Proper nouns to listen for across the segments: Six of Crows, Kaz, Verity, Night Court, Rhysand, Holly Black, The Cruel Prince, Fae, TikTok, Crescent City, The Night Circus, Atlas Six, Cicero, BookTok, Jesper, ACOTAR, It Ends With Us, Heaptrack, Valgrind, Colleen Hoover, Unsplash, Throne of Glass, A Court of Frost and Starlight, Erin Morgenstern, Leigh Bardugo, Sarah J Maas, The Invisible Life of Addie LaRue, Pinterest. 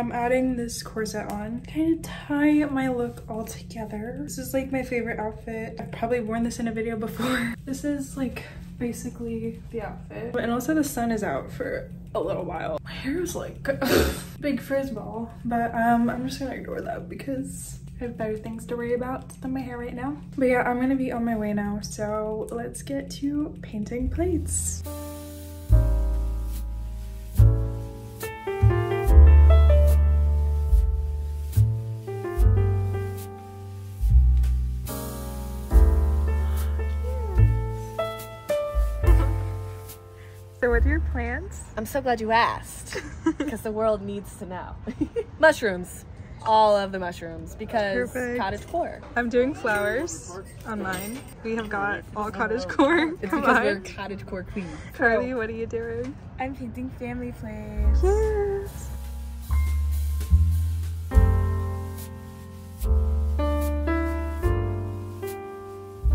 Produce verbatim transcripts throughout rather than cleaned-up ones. I'm adding this corset on, kind of tie my look all together. This is like my favorite outfit. I've probably worn this in a video before. This is like basically the outfit. And also the sun is out for a little while. My hair is like big frizz ball, but um, I'm just gonna ignore that because I have better things to worry about than my hair right now. But yeah, I'm gonna be on my way now. So let's get to painting plates. Plants? I'm so glad you asked because the world needs to know. Mushrooms. All of the mushrooms because Perfect. Cottage core. I'm doing flowers on mine. We have got all cottage core. It's Come because on. We're cottage core queen. Carly, what are you doing? I'm painting family flames. Yes.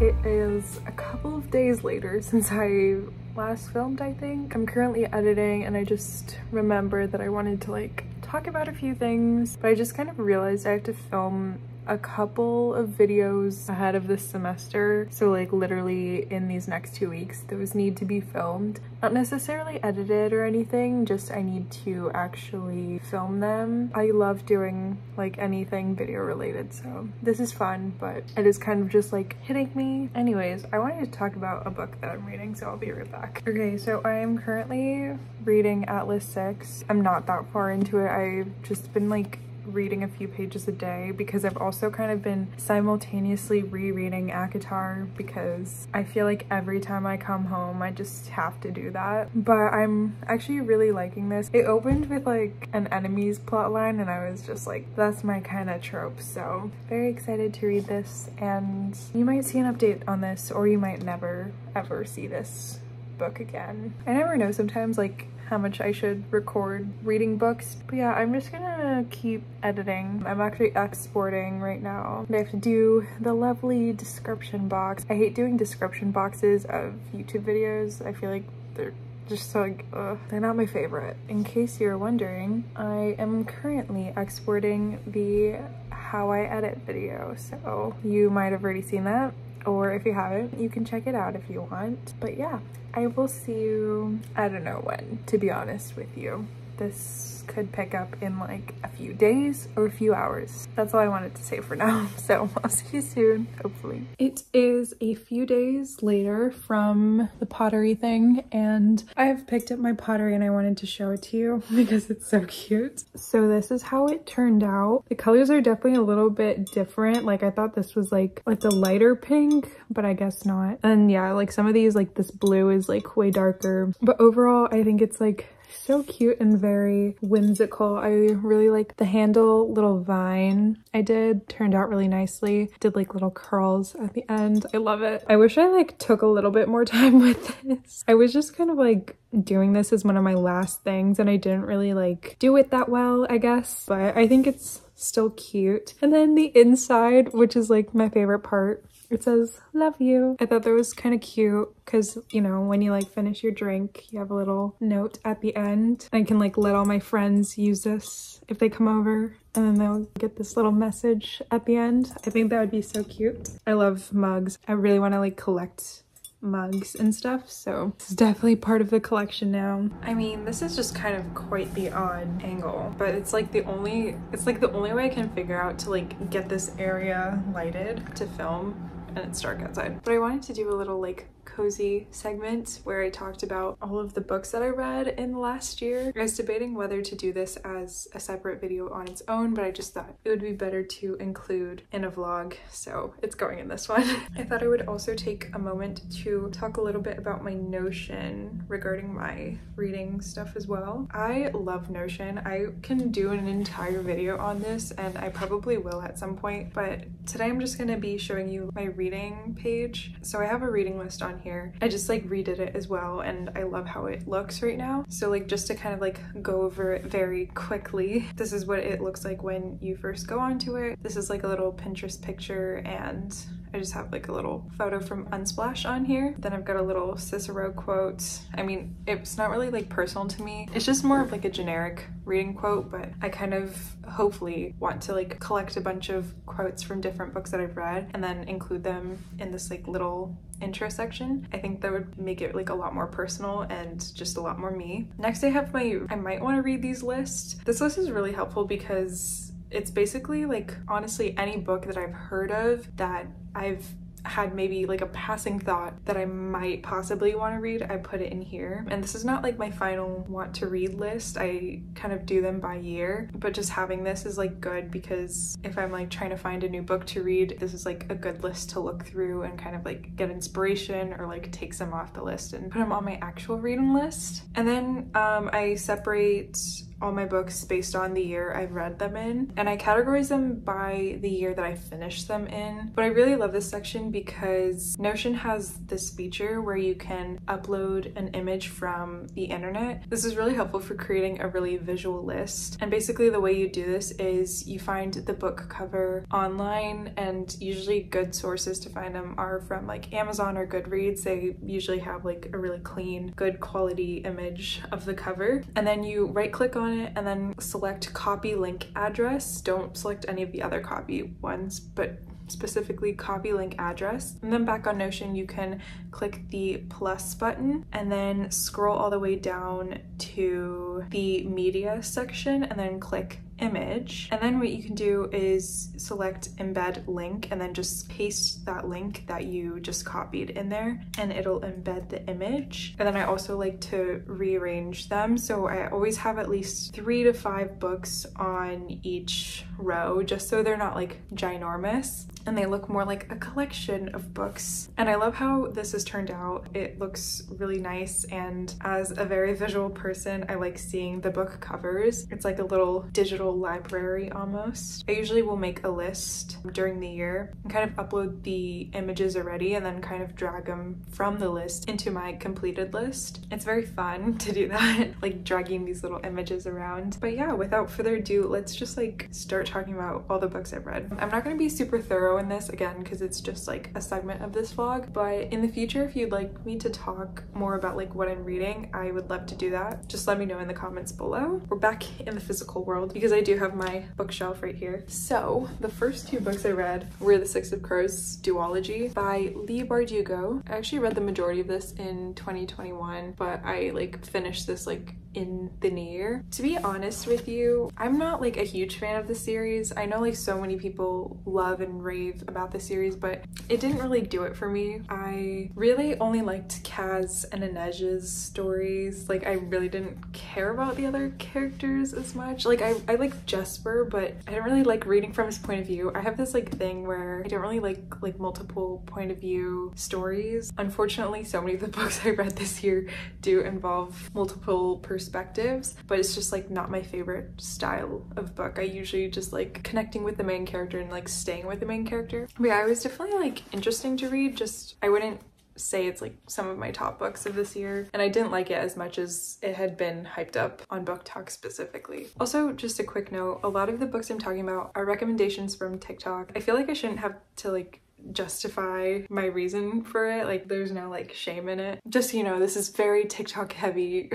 It is a couple of days later since I last filmed, I think. I'm currently editing and I just remembered that I wanted to like talk about a few things, but I just kind of realized I have to film a couple of videos ahead of this semester. So like literally in these next two weeks, those need to be filmed. Not necessarily edited or anything, just I need to actually film them. I love doing like anything video related, so this is fun, but it is kind of just like hitting me. Anyways, I wanted to talk about a book that I'm reading, so I'll be right back. Okay, so I am currently reading Atlas Six. I'm not that far into it. I've just been like reading a few pages a day because I've also kind of been simultaneously rereading ACOTAR because I feel like every time I come home I just have to do that. But I'm actually really liking this. It opened with like an enemies plotline and I was just like, that's my kind of trope, so very excited to read this. And you might see an update on this or you might never ever see this book again. I never know sometimes like how much I should record reading books. But yeah, I'm just gonna keep editing. I'm actually exporting right now. I have to do the lovely description box. I hate doing description boxes of YouTube videos. I feel like they're just so like, ugh. They're not my favorite. In case you're wondering, I am currently exporting the how I edit video. So you might have already seen that. Or if you haven't, you can check it out if you want. But yeah, I will see you, I don't know when, to be honest with you. This could pick up in like a few days or a few hours. That's all I wanted to say for now. So I'll see you soon, hopefully. It is a few days later from the pottery thing and I have picked up my pottery and I wanted to show it to you because it's so cute. So this is how it turned out. The colors are definitely a little bit different. Like I thought this was like like the lighter pink, but I guess not. And yeah, like some of these, like this blue is like way darker. But overall, I think it's like so cute and very whimsical. I really like the handle little vine I did. Turned out really nicely. Did like little curls at the end. I love it. I wish I like took a little bit more time with this. I was just kind of like doing this as one of my last things and I didn't really like do it that well, I guess. But I think it's still cute. And then the inside, which is like my favorite part. It says, love you. I thought that was kind of cute because, you know, when you like finish your drink, you have a little note at the end. I can like let all my friends use this if they come over and then they'll get this little message at the end. I think that would be so cute. I love mugs. I really want to like collect mugs and stuff, so it's definitely part of the collection now. I mean, this is just kind of quite the odd angle, but it's like the only, it's like the only way I can figure out to like get this area lighted to film. And it's dark outside. But I wanted to do a little like cozy segment where I talked about all of the books that I read in the last year. I was debating whether to do this as a separate video on its own, but I just thought it would be better to include in a vlog, so it's going in this one. I thought I would also take a moment to talk a little bit about my Notion regarding my reading stuff as well. I love Notion. I can do an entire video on this and I probably will at some point, but today I'm just gonna be showing you my reading page. So I have a reading list on here. I just like redid it as well and I love how it looks right now. So like just to kind of like go over it very quickly, this is what it looks like when you first go onto it. This is like a little Pinterest picture and I just have like a little photo from Unsplash on here. Then I've got a little Cicero quote. I mean, it's not really like personal to me. It's just more of like a generic reading quote, but I kind of hopefully want to like collect a bunch of quotes from different books that I've read and then include them in this like little intro section. I think that would make it like a lot more personal and just a lot more me. Next I have my I might want to read these list. This list is really helpful because it's basically like honestly any book that I've heard of that I've had maybe like a passing thought that I might possibly want to read, I put it in here. And this is not like my final want to read list. I kind of do them by year, but just having this is like good because if I'm like trying to find a new book to read, this is like a good list to look through and kind of like get inspiration or like take some off the list and put them on my actual reading list. And then um, I separate all my books based on the year I've read them in, and I categorize them by the year that I finished them in. But I really love this section because Notion has this feature where you can upload an image from the internet. This is really helpful for creating a really visual list, and basically the way you do this is you find the book cover online, and usually good sources to find them are from like Amazon or Goodreads. They usually have like a really clean, good quality image of the cover, and then you right click on it and then select copy link address. Don't select any of the other copy ones, but specifically copy link address. And then back on Notion you can click the plus button and then scroll all the way down to the media section and then click image. And then what you can do is select embed link and then just paste that link that you just copied in there and it'll embed the image. And then I also like to rearrange them, so I always have at least three to five books on each row just so they're not like ginormous and they look more like a collection of books. And I love how this has turned out. It looks really nice, and as a very visual person I like seeing the book covers. It's like a little digital library almost. I usually will make a list during the year and kind of upload the images already and then kind of drag them from the list into my completed list. It's very fun to do that, like dragging these little images around. But yeah, without further ado, let's just like start talking about all the books I've read. I'm not going to be super thorough in this again because it's just like a segment of this vlog, but in the future if you'd like me to talk more about like what I'm reading, I would love to do that. Just let me know in the comments below. We're back in the physical world because I do have my bookshelf right here. So the first two books I read were The Six of Crows duology by Leigh Bardugo. I actually read the majority of this in twenty twenty-one, but I like finished this like in the new year. To be honest with you, I'm not like a huge fan of the series. I know like so many people love and rave about the series, but it didn't really do it for me. I really only liked Kaz and Inez's stories. Like I really didn't care about the other characters as much. Like I, I like Jesper, but I don't really like reading from his point of view. I have this like thing where I don't really like like multiple point of view stories. Unfortunately, so many of the books I read this year do involve multiple persons perspectives, but it's just like not my favorite style of book. I usually just like connecting with the main character and like staying with the main character. But yeah, it was definitely like interesting to read, just I wouldn't say it's like some of my top books of this year, and I didn't like it as much as it had been hyped up on BookTok specifically. Also, just a quick note, a lot of the books I'm talking about are recommendations from TikTok. I feel like I shouldn't have to like justify my reason for it. Like there's no like shame in it. Just so you know, this is very TikTok heavy.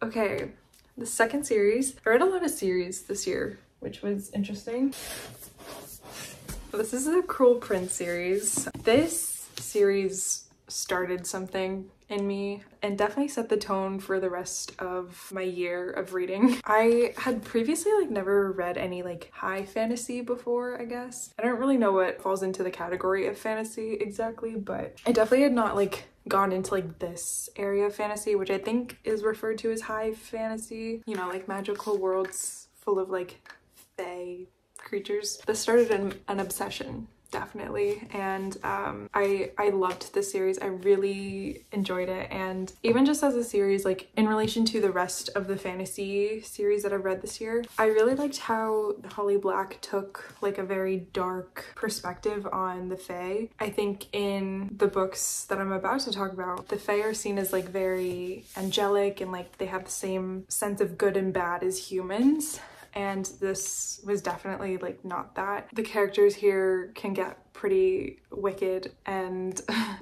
Okay, the second series. I read a lot of series this year, which was interesting. This is the Cruel Prince series. This series started something in me and definitely set the tone for the rest of my year of reading. I had previously like never read any like high fantasy before, I guess. I don't really know what falls into the category of fantasy exactly, but I definitely had not like gone into like this area of fantasy, which I think is referred to as high fantasy. You know, like magical worlds full of like fae creatures. This started an, an obsession. Definitely, and um, I I loved this series. I really enjoyed it, and even just as a series, like in relation to the rest of the fantasy series that I've read this year, I really liked how Holly Black took like a very dark perspective on the Fae. I think in the books that I'm about to talk about, the Fae are seen as like very angelic and like they have the same sense of good and bad as humans. and this was definitely like not that. The characters here can get pretty wicked and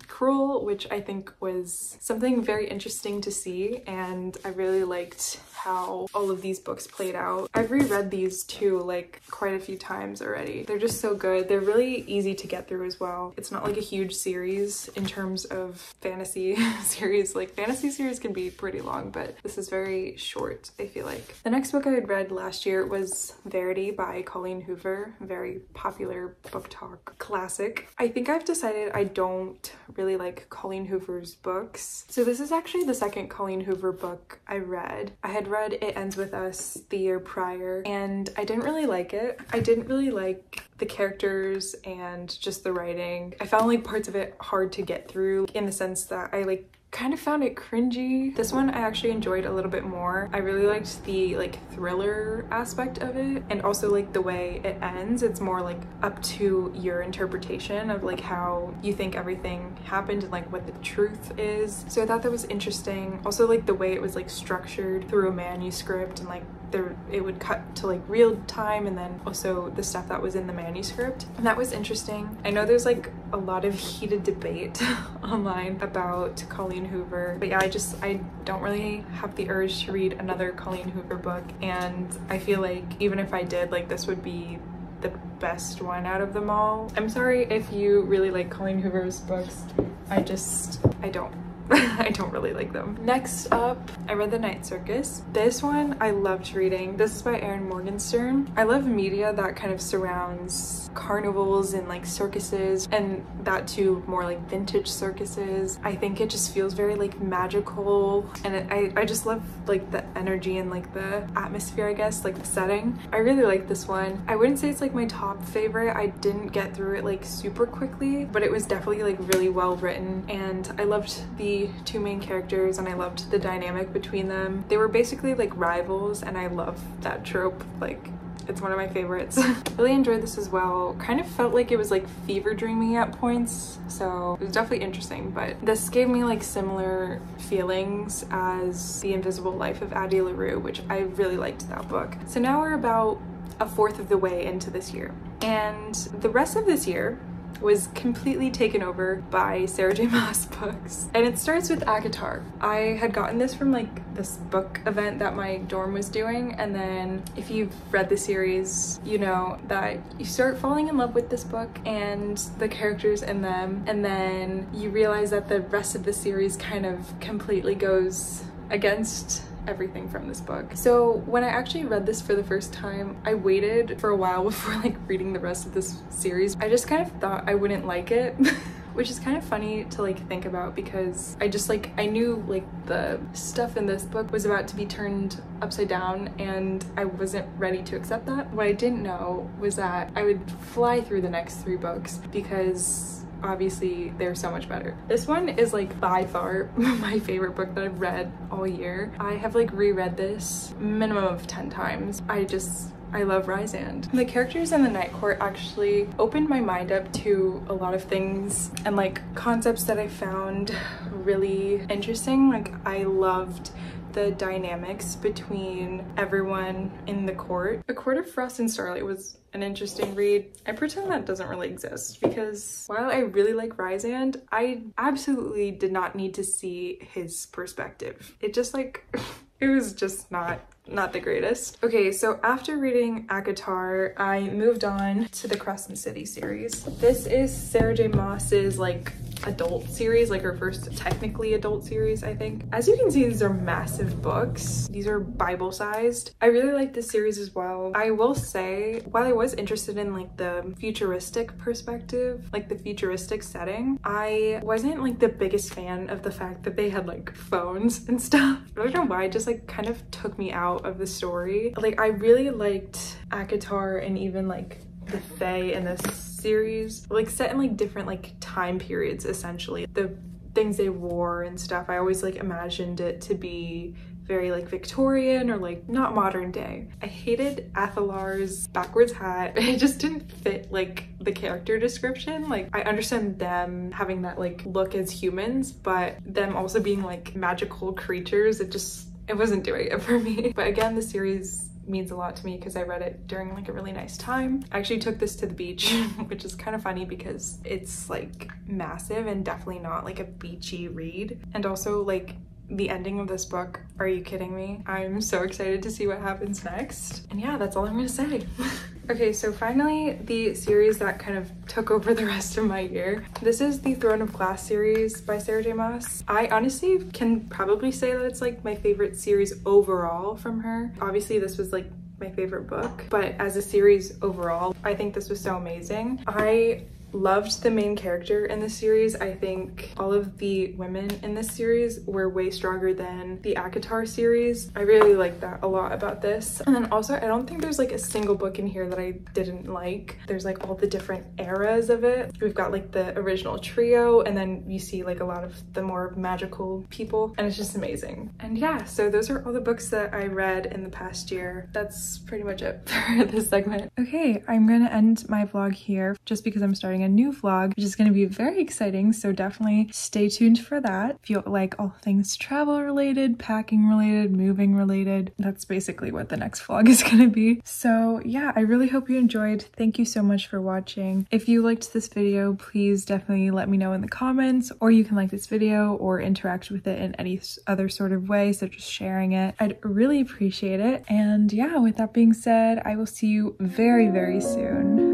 cruel, which I think was something very interesting to see, and I really liked how all of these books played out. I've reread these two like quite a few times already. They're just so good. They're really easy to get through as well. It's not like a huge series in terms of fantasy series. Like fantasy series can be pretty long, but this is very short, I feel like. The next book I had read last year was Verity by Colleen Hoover, very popular BookTok classic. I think I've decided I don't really like Colleen Hoover's books. So this is actually the second Colleen Hoover book I read. I had read It Ends With Us the year prior and I didn't really like it. I didn't really like the characters and just the writing. I found like parts of it hard to get through in the sense that I like kind of found it cringy. This one I actually enjoyed a little bit more. I really liked the like thriller aspect of it, and also like the way it ends. It's more like up to your interpretation of like how you think everything happened and like what the truth is. So I thought that was interesting. Also like the way it was like structured through a manuscript, and like there it would cut to like real time and then also the stuff that was in the manuscript, and that was interesting. I know there's like a lot of heated debate online about Colleen Hoover, but yeah, I just I don't really have the urge to read another Colleen Hoover book, and I feel like even if I did, like this would be the best one out of them all. I'm sorry if you really like Colleen Hoover's books, I just I don't I don't really like them. Next up, I read The Night Circus. This one I loved reading. This is by Erin Morgenstern. I love media that kind of surrounds carnivals and like circuses, and that too more like vintage circuses. I think it just feels very like magical, and it, I, I just love like the energy and like the atmosphere, I guess, like the setting. I really like this one. I wouldn't say it's like my top favorite. I didn't get through it like super quickly, but it was definitely like really well written, and I loved the two main characters and I loved the dynamic between them. They were basically like rivals, and I love that trope. Like it's one of my favorites. Really enjoyed this as well. Kind of felt like it was like fever dreamy at points, so it was definitely interesting, but this gave me like similar feelings as The Invisible Life of Addie LaRue, which I really liked that book. So now we're about a fourth of the way into this year, and the rest of this year was completely taken over by Sarah J Maas books. And it starts with ACOTAR. I had gotten this from like this book event that my dorm was doing, and then if you've read the series, you know that you start falling in love with this book and the characters in them, and then you realize that the rest of the series kind of completely goes against everything from this book. So when I actually read this for the first time, I waited for a while before like reading the rest of this series. I just kind of thought I wouldn't like it, which is kind of funny to like think about, because I just like I knew like the stuff in this book was about to be turned upside down, and I wasn't ready to accept that. What I didn't know was that I would fly through the next three books, because obviously they're so much better. This one is like by far my favorite book that I've read all year. I have like reread this minimum of ten times. I just I love Rhysand. The characters in the Night Court actually opened my mind up to a lot of things and like concepts that I found really interesting. Like I loved the dynamics between everyone in the court. A Court of Frost and Starlight was an interesting read. I pretend that doesn't really exist, because while I really like Rhysand, I absolutely did not need to see his perspective. It just like, it was just not not the greatest. Okay, so after reading ACOTAR, I moved on to the Crescent City series. This is Sarah J Maas's like adult series, like her first technically adult series, I think. As you can see, these are massive books. These are Bible-sized. I really like this series as well. I will say, while I was interested in like the futuristic perspective, like the futuristic setting, I wasn't like the biggest fan of the fact that they had like phones and stuff. I don't know why, it just like kind of took me out of the story. Like I really liked ACOTAR and even like the Fae in this series, like set in like different like time periods essentially. The things they wore and stuff, I always like imagined it to be very like Victorian or like not modern day. I hated Athalar's backwards hat. It just didn't fit like the character description. Like I understand them having that like look as humans, but them also being like magical creatures, it just it wasn't doing it for me. But again, the series means a lot to me because I read it during like a really nice time. I actually took this to the beach, which is kind of funny because it's like massive and definitely not like a beachy read. And also like the ending of this book, are you kidding me? I'm so excited to see what happens next. And yeah, that's all I'm gonna say. Okay, so finally the series that kind of took over the rest of my year. This is the Throne of Glass series by Sarah J Maas. I honestly can probably say that it's like my favorite series overall from her. Obviously this was like my favorite book, but as a series overall, I think this was so amazing. I loved the main character in this series. I think all of the women in this series were way stronger than the ACOTAR series. I really like that a lot about this. And then also, I don't think there's like a single book in here that I didn't like. There's like all the different eras of it. We've got like the original trio, and then you see like a lot of the more magical people, and it's just amazing. And yeah, so those are all the books that I read in the past year. That's pretty much it for this segment. Okay, I'm gonna end my vlog here just because I'm starting a new vlog, which is going to be very exciting, so definitely stay tuned for that. If you like all things travel related, packing related, moving related, that's basically what the next vlog is going to be. So yeah, I really hope you enjoyed. Thank you so much for watching. If you liked this video, please definitely let me know in the comments, or you can like this video or interact with it in any other sort of way, such as sharing it. I'd really appreciate it. And yeah, with that being said, I will see you very, very soon.